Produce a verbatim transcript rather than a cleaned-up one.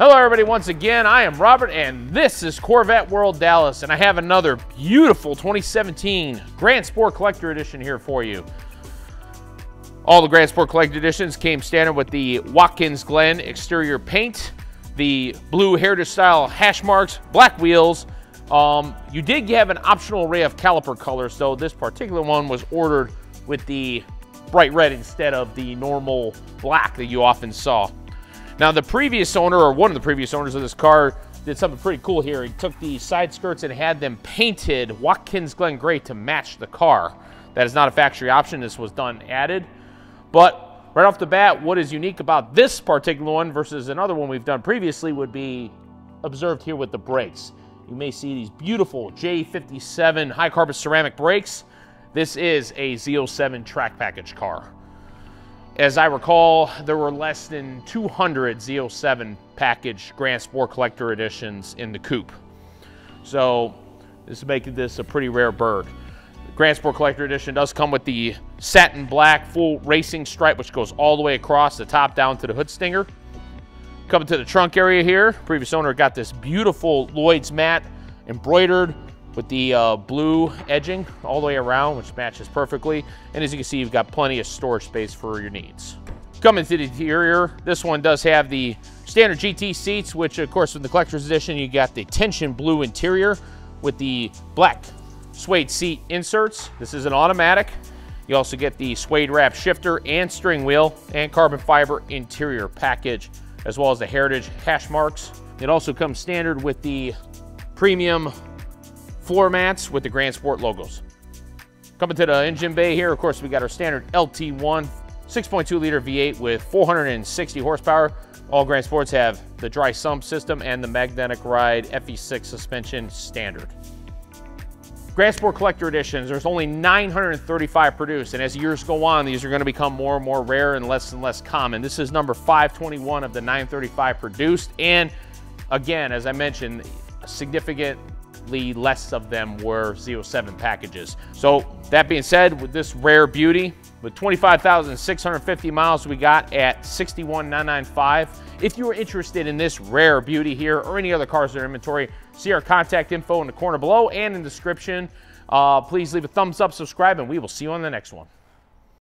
Hello everybody, once again, I am Robert and this is Corvette World Dallas, and I have another beautiful twenty seventeen Grand Sport Collector Edition here for you. All the Grand Sport Collector Editions came standard with the Watkins Glen exterior paint, the blue heritage style hash marks, black wheels. Um, you did have an optional array of caliper colors, though this particular one was ordered with the bright red instead of the normal black that you often saw. Now the previous owner, or one of the previous owners of this car, did something pretty cool here. He took the side skirts and had them painted Watkins Glen Gray to match the car. That is not a factory option. This was done added. But right off the bat, what is unique about this particular one versus another one we've done previously would be observed here with the brakes. You may see these beautiful J fifty-seven high carbon ceramic brakes. This is a Z oh seven track package car. As I recall, there were less than two hundred Z oh seven package Grand Sport Collector Editions in the coupe. So this is making this a pretty rare bird. The Grand Sport Collector Edition does come with the satin black full racing stripe, which goes all the way across the top down to the hood stinger. Coming to the trunk area here, previous owner got this beautiful Lloyd's matte embroidered with the uh, blue edging all the way around, which matches perfectly. And as you can see, you've got plenty of storage space for your needs. Coming to the interior, this one does have the standard G T seats, which of course in the collector's edition, you got the tension blue interior with the black suede seat inserts. This is an automatic. You also get the suede wrap shifter and steering wheel and carbon fiber interior package, as well as the heritage hash marks. It also comes standard with the premium floor mats with the Grand Sport logos. Coming to the engine bay here, of course, we got our standard L T one six point two liter V eight with four hundred sixty horsepower. All Grand Sports have the dry sump system and the magnetic ride F E six suspension standard. Grand Sport Collector Editions, there's only nine hundred thirty-five produced, and as years go on, these are going to become more and more rare and less and less common. This is number five twenty-one of the nine thirty-five produced, and again, as I mentioned, a significant less of them were Z oh seven packages. So that being said, with this rare beauty, with twenty-five thousand six hundred fifty miles we got at sixty-one thousand nine hundred ninety-five dollars. If you are interested in this rare beauty here or any other cars in our inventory, see our contact info in the corner below and in the description. Uh, please leave a thumbs up, subscribe, and we will see you on the next one.